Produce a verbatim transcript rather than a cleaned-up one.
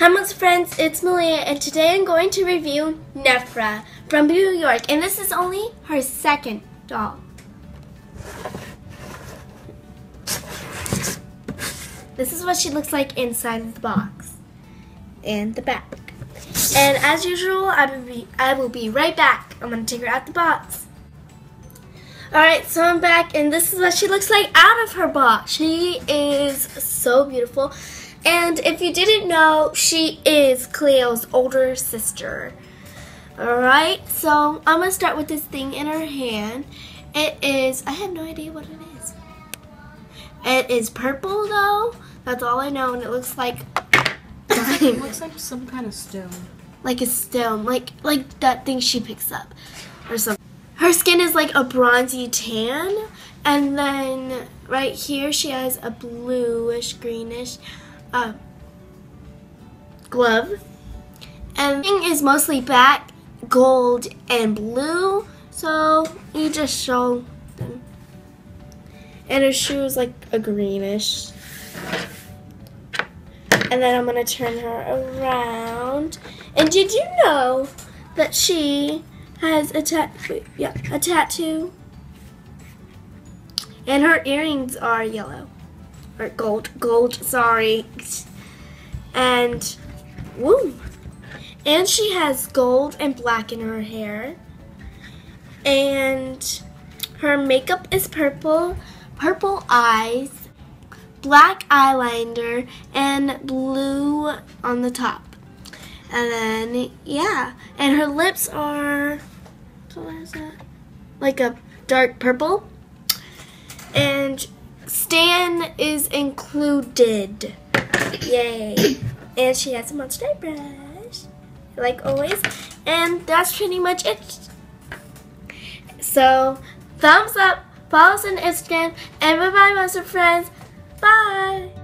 Hi Moose friends, it's Malia and today I'm going to review Nefera from Boo York, and this is only her second doll. This is what she looks like inside of the box and the back. And as usual, I will be, I will be right back. I'm going to take her out the box. Alright, so I'm back and this is what she looks like out of her box. She is so beautiful. And if you didn't know, she is Cleo's older sister. Alright, so I'm going to start with this thing in her hand. It is, I have no idea what it is. It is purple though. That's all I know, and it looks like it looks like some kind of stone. Like a stone, like like that thing she picks up or something. Her skin is like a bronzy tan, and then right here she has a bluish greenish Uh, glove, and thing is mostly black, gold, and blue. So you just show them. And her shoe is like a greenish. And then I'm gonna turn her around. And did you know that she has a tat? Yeah, a tattoo. And her earrings are yellow. Or gold, gold, sorry. And, woo. And she has gold and black in her hair. And her makeup is purple, purple eyes, black eyeliner, and blue on the top. And then, yeah. And her lips are, what is that? Like a dark purple. And Stan is included. Yay. And she has a monster brush, like always. And that's pretty much it. So, thumbs up, follow us on Instagram, and bye bye, monster friends. Bye.